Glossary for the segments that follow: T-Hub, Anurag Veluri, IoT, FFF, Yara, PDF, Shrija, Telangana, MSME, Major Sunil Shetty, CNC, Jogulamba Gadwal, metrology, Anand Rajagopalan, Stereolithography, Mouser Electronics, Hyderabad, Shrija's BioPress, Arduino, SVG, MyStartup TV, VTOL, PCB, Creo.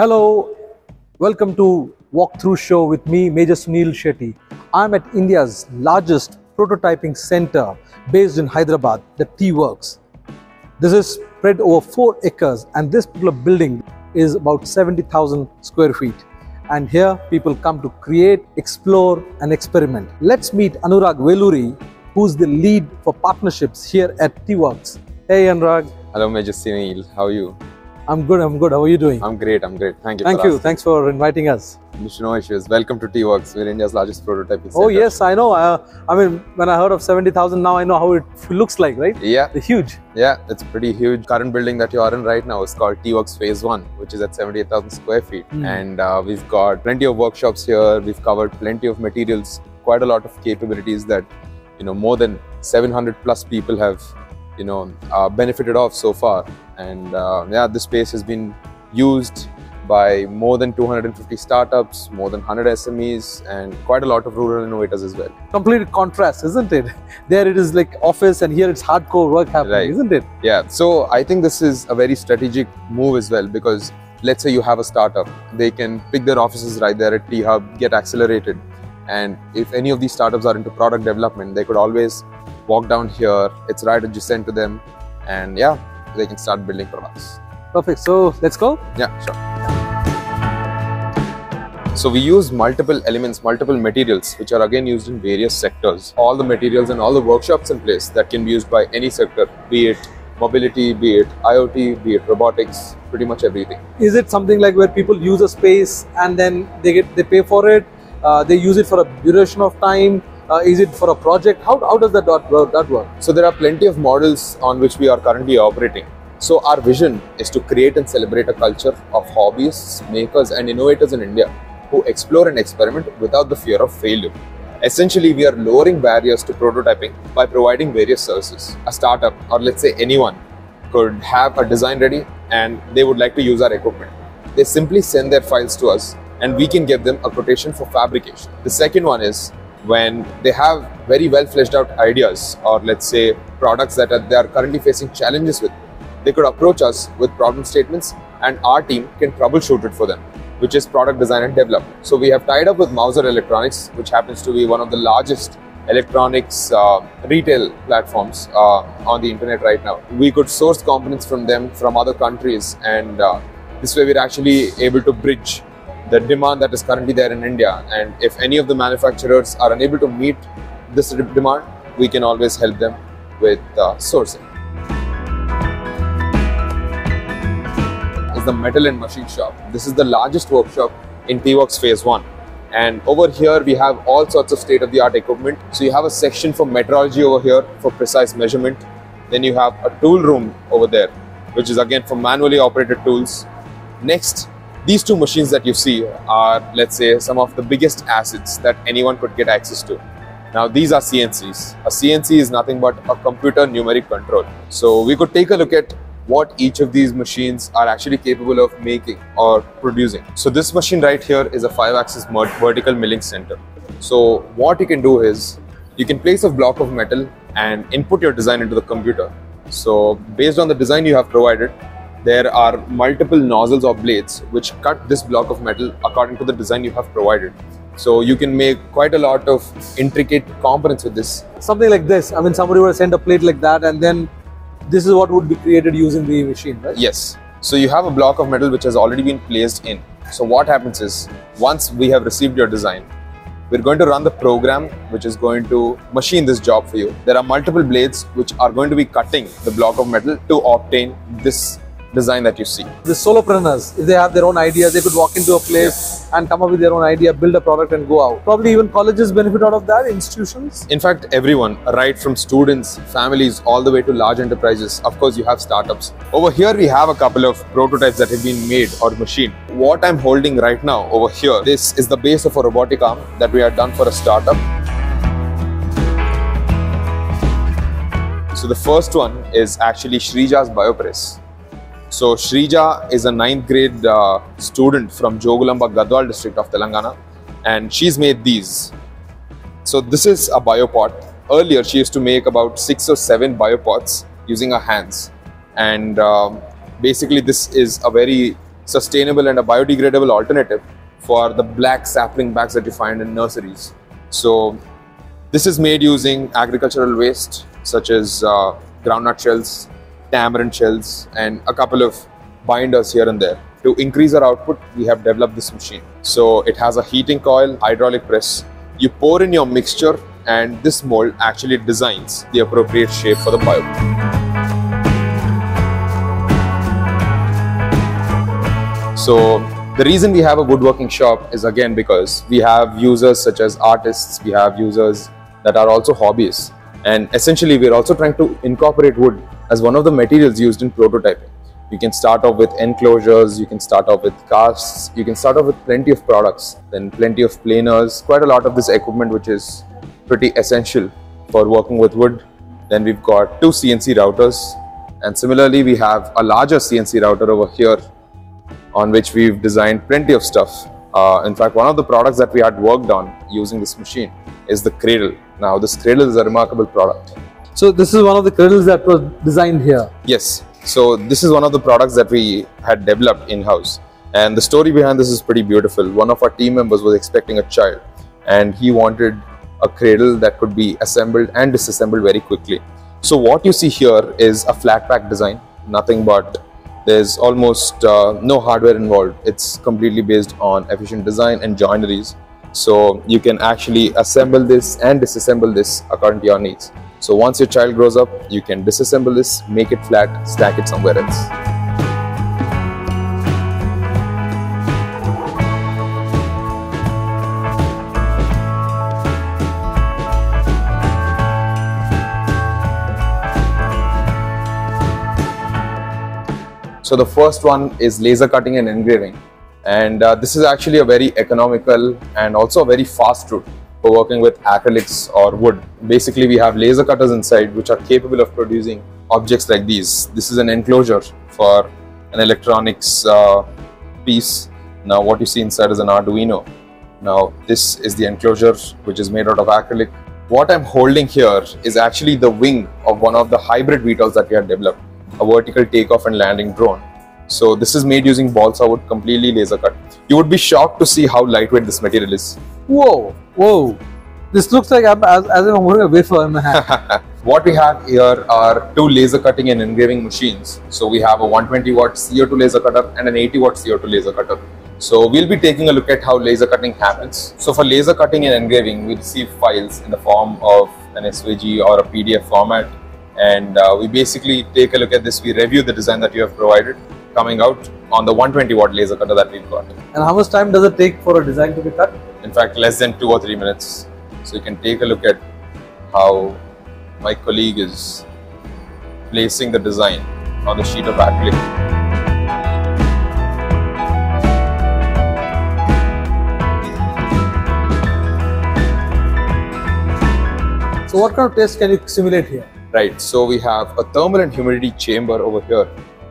Hello, welcome to Walkthrough Show with me, Major Sunil Shetty. I'm at India's largest prototyping center based in Hyderabad, the T-Works. This is spread over 4 acres and this particular building is about 70,000 square feet. And here people come to create, explore and experiment. Let's meet Anurag Veluri, who's the lead for partnerships here at T-Works. Hey Anurag. Hello Major Sunil, how are you? I'm good, I'm good. How are you doing? I'm great, I'm great. Thank you. Thank you. Thanks for inviting us. No issues. Welcome to T-Works. We're India's largest prototyping center. Oh yes, I know. I mean, when I heard of 70,000, now I know how it looks like, right? Yeah. They're huge. Yeah, it's pretty huge. Current building that you are in right now is called T-Works Phase 1, which is at 78,000 square feet. And we've got plenty of workshops here. We've covered plenty of materials, quite a lot of capabilities that, you know, more than 700 plus people have, you know, benefited off so far. And yeah, this space has been used by more than 250 startups, more than 100 SMEs and quite a lot of rural innovators as well. Complete contrast, isn't it? There it is like office and here it's hardcore work happening, right, isn't it? Yeah, so I think this is a very strategic move as well because let's say you have a startup, they can pick their offices right there at T-Hub, get accelerated. And if any of these startups are into product development, they could always walk down here, it's right adjacent to them and yeah, they can start building products. Perfect, so let's go? Yeah, sure. So we use multiple elements, multiple materials, which are again used in various sectors. All the materials and all the workshops in place that can be used by any sector, be it mobility, be it IoT, be it robotics, pretty much everything. Is it something like where people use a space and then they pay for it? They use it for a duration of time? Is it for a project? How does that work? So there are plenty of models on which we are currently operating. So our vision is to create and celebrate a culture of hobbyists, makers and innovators in India who explore and experiment without the fear of failure. Essentially, we are lowering barriers to prototyping by providing various services. A startup or let's say anyone could have a design ready and they would like to use our equipment. They simply send their files to us and we can give them a quotation for fabrication. The second one is when they have very well fleshed out ideas or let's say products that they are currently facing challenges with, they could approach us with problem statements and our team can troubleshoot it for them, which is product design and development. So we have tied up with Mouser Electronics, which happens to be one of the largest electronics retail platforms on the internet right now. We could source components from them from other countries and this way we're actually able to bridge the demand that is currently there in India. And if any of the manufacturers are unable to meet this demand, we can always help them with sourcing. It's the metal and machine shop. This is the largest workshop in T-Works Phase 1. And over here, we have all sorts of state-of-the-art equipment. So you have a section for metrology over here for precise measurement. Then you have a tool room over there, which is again for manually operated tools. Next, these two machines that you see are, let's say, some of the biggest assets that anyone could get access to. Now, these are CNCs. A CNC is nothing but a computer numeric control. So we could take a look at what each of these machines are actually capable of making or producing. So this machine right here is a 5-axis vertical milling center. So what you can do is, you can place a block of metal and input your design into the computer. So based on the design you have provided, there are multiple nozzles or blades which cut this block of metal according to the design you have provided. So you can make quite a lot of intricate components with this. Something like this, I mean somebody would send a plate like that and then this is what would be created using the machine, right? Yes. So you have a block of metal which has already been placed in. So what happens is, once we have received your design, we're going to run the program which is going to machine this job for you. There are multiple blades which are going to be cutting the block of metal to obtain this design that you see. The solopreneurs, if they have their own ideas, they could walk into a place and come up with their own idea, build a product and go out. Probably even colleges benefit out of that, institutions. In fact, everyone, right from students, families, all the way to large enterprises. Of course, you have startups. Over here, we have a couple of prototypes that have been made or machined. What I'm holding right now over here, this is the base of a robotic arm that we had done for a startup. So the first one is actually Shrija's BioPress. So Shrija is a 9th grade student from Jogulamba Gadwal district of Telangana and she's made these. So this is a biopot. Earlier she used to make about 6 or 7 biopots using her hands and basically this is a very sustainable and a biodegradable alternative for the black sapling bags that you find in nurseries. So this is made using agricultural waste such as groundnut shells, tamarind shells, and a couple of binders here and there. To increase our output, we have developed this machine. So it has a heating coil, hydraulic press. You pour in your mixture and this mold actually designs the appropriate shape for the biopress. So the reason we have a woodworking shop is again because we have users such as artists, we have users that are also hobbyists. And essentially, we're also trying to incorporate wood as one of the materials used in prototyping. You can start off with enclosures, you can start off with casts, you can start off with plenty of products, then plenty of planers, quite a lot of this equipment which is pretty essential for working with wood. Then we've got 2 CNC routers, and similarly we have a larger CNC router over here on which we've designed plenty of stuff. In fact, one of the products that we had worked on using this machine is the cradle. Now this cradle is a remarkable product. So this is one of the cradles that was designed here? Yes. So this is one of the products that we had developed in-house, and the story behind this is pretty beautiful. One of our team members was expecting a child and he wanted a cradle that could be assembled and disassembled very quickly. So what you see here is a flat pack design, nothing but there's almost no hardware involved. It's completely based on efficient design and joineries. So you can actually assemble this and disassemble this according to your needs. So once your child grows up, you can disassemble this, make it flat, stack it somewhere else. So the first one is laser cutting and engraving. And this is actually a very economical and also a very fast route for working with acrylics or wood. Basically, we have laser cutters inside which are capable of producing objects like these. This is an enclosure for an electronics piece. Now what you see inside is an Arduino. Now this is the enclosure which is made out of acrylic. What I'm holding here is actually the wing of one of the hybrid VTOLs that we have developed, a vertical takeoff and landing drone. So this is made using balsa wood, completely laser cut. You would be shocked to see how lightweight this material is. Whoa, whoa. This looks like I'm, as if I'm holding a wafer in my hand. What we have here are 2 laser cutting and engraving machines. So we have a 120-watt CO2 laser cutter and an 80-watt CO2 laser cutter. So we'll be taking a look at how laser cutting happens. So for laser cutting and engraving, we receive files in the form of an SVG or a PDF format. And we basically take a look at this. We review the design that you have provided, coming out on the 120-watt laser cutter that we've got. And how much time does it take for a design to be cut? In fact, less than 2 or 3 minutes. So you can take a look at how my colleague is placing the design on the sheet of acrylic. So what kind of test can you simulate here? Right, so we have a thermal and humidity chamber over here,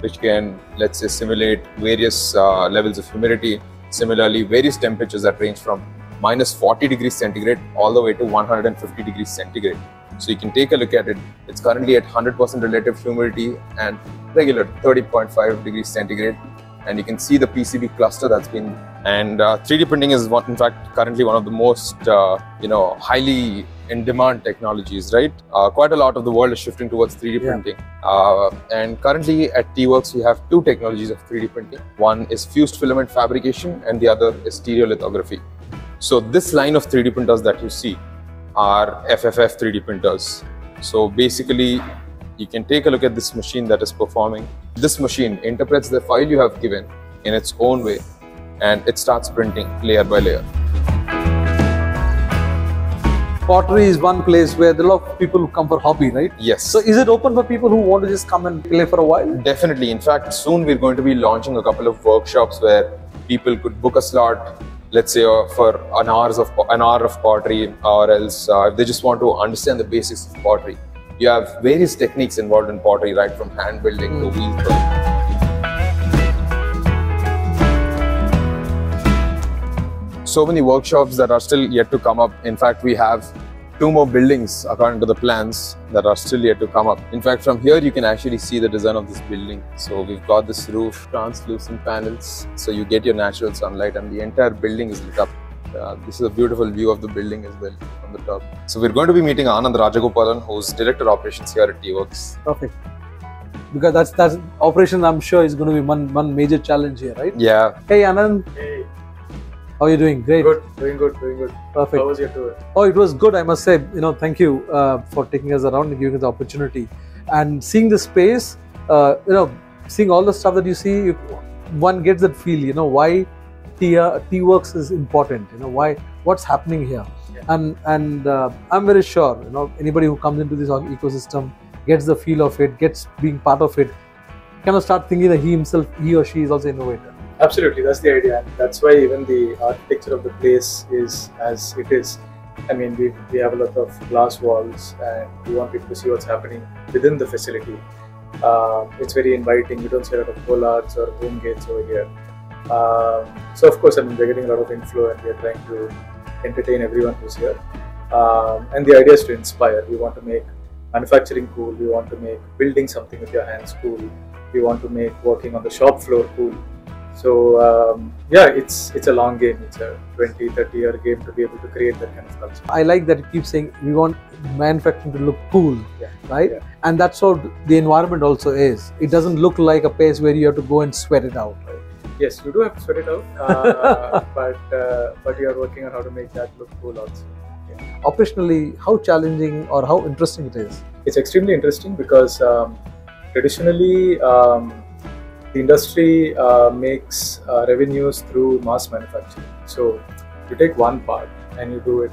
which can, let's say, simulate various levels of humidity. Similarly, various temperatures that range from -40°C all the way to 150°C. So you can take a look at it. It's currently at 100% relative humidity and regular 30.5°C. And you can see the PCB cluster that's been, and 3D printing is one, in fact, currently one of the most, highly in demand technologies, right? Quite a lot of the world is shifting towards 3D printing. And currently at T-Works, we have 2 technologies of 3D printing. One is fused filament fabrication and the other is stereolithography. So this line of 3D printers that you see are FFF 3D printers. So basically, you can take a look at this machine that is performing. This machine interprets the file you have given in its own way and it starts printing layer by layer. Pottery is one place where there are a lot of people who come for hobby, right? Yes. So is it open for people who want to just come and play for a while? Definitely. In fact, soon we're going to be launching a couple of workshops where people could book a slot, let's say for an hour of pottery, or else if they just want to understand the basics of pottery. You have various techniques involved in pottery, right from hand building to wheel building. So many workshops that are still yet to come up. In fact, we have two more buildings according to the plans that are still yet to come up. In fact, from here you can actually see the design of this building. So we've got this roof, translucent panels, so you get your natural sunlight and the entire building is lit up. This is a beautiful view of the building as well from the top. So we're going to be meeting Anand Rajagopalan, who's Director of Operations here at T-Works. Perfect. Because that's operations, I'm sure, is going to be one major challenge here, right? Yeah. Hey Anand. Hey. How are you doing? Great. Good. Doing good. Doing good. Perfect. How was your tour? Oh, it was good, I must say. You know, thank you for taking us around and giving us the opportunity. And seeing the space, you know, seeing all the stuff that you see, one gets that feel, you know, why T-Works is important, you know, why, what's happening here. Yeah. And I'm very sure, you know, anybody who comes into this ecosystem gets the feel of it, gets being part of it, kind of start thinking that he or she is also innovator. Absolutely, that's the idea, and that's why even the architecture of the place is as it is. I mean, we have a lot of glass walls and we want people to see what's happening within the facility. It's very inviting. You don't see a lot of bollards or home gates over here. So of course, I mean, we're getting a lot of inflow and we're trying to entertain everyone who's here. And the idea is to inspire. We want to make manufacturing cool, we want to make building something with your hands cool, we want to make working on the shop floor cool. So yeah, it's a long game. It's a 20-30 year game to be able to create that kind of culture. I like that you keep saying we want manufacturing to look cool, yeah, right? Yeah. And that's how the environment also is. It doesn't look like a place where you have to go and sweat it out. Right? Yes, you do have to sweat it out, but you are working on how to make that look cool also. Yeah. Operationally, how challenging or how interesting it is? It's extremely interesting because traditionally, the industry makes revenues through mass manufacturing. So you take one part and you do it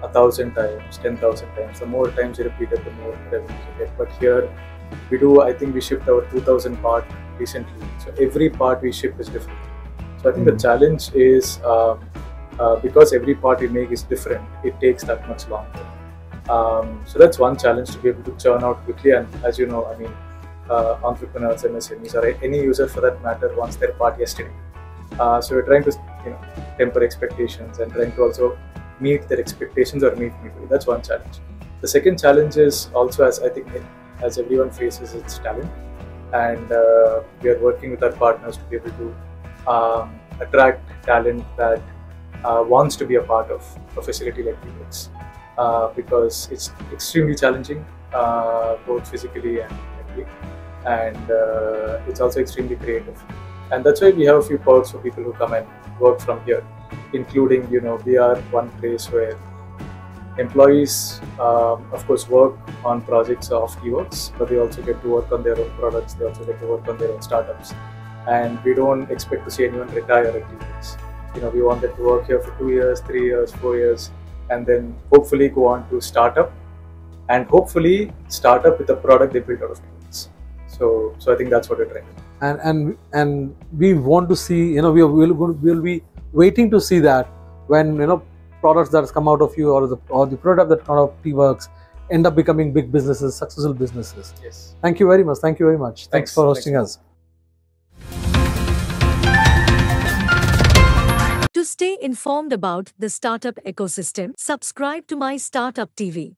1,000 times, 10,000 times. The more times you repeat it, the more revenues you get. But here we do, I think we shipped our 2,000 part recently. So every part we ship is different. So I think the challenge is because every part we make is different, it takes that much longer. So that's one challenge, to be able to churn out quickly. And as you know, I mean, entrepreneurs, MSMEs, or any user for that matter, wants their part yesterday. So we're trying to, you know, temper expectations and trying to also meet their expectations or meet me. That's one challenge. The second challenge is also, as I think, as everyone faces, its talent, and we are working with our partners to be able to attract talent that wants to be a part of a facility like T-Works, because it's extremely challenging, both physically and mentally. And it's also extremely creative, and that's why we have a few perks for people who come and work from here, including, you know, we are one place where employees of course work on projects of T-Works, but they also get to work on their own products, they also get to work on their own startups, and we don't expect to see anyone retire at T-Works. You know, we want them to work here for 2 years, 3 years, 4 years, and then hopefully go on to startup, and hopefully start up with a product they built out of T-Works. So I think that's what we're trying to do. And we want to see, you know, we'll be waiting to see that when, you know, products that come out of you or the product that come out of T-Works end up becoming big businesses, successful businesses. Yes. Thank you very much. Thank you very much. Thanks for hosting us. To stay informed about the startup ecosystem, subscribe to My Startup TV.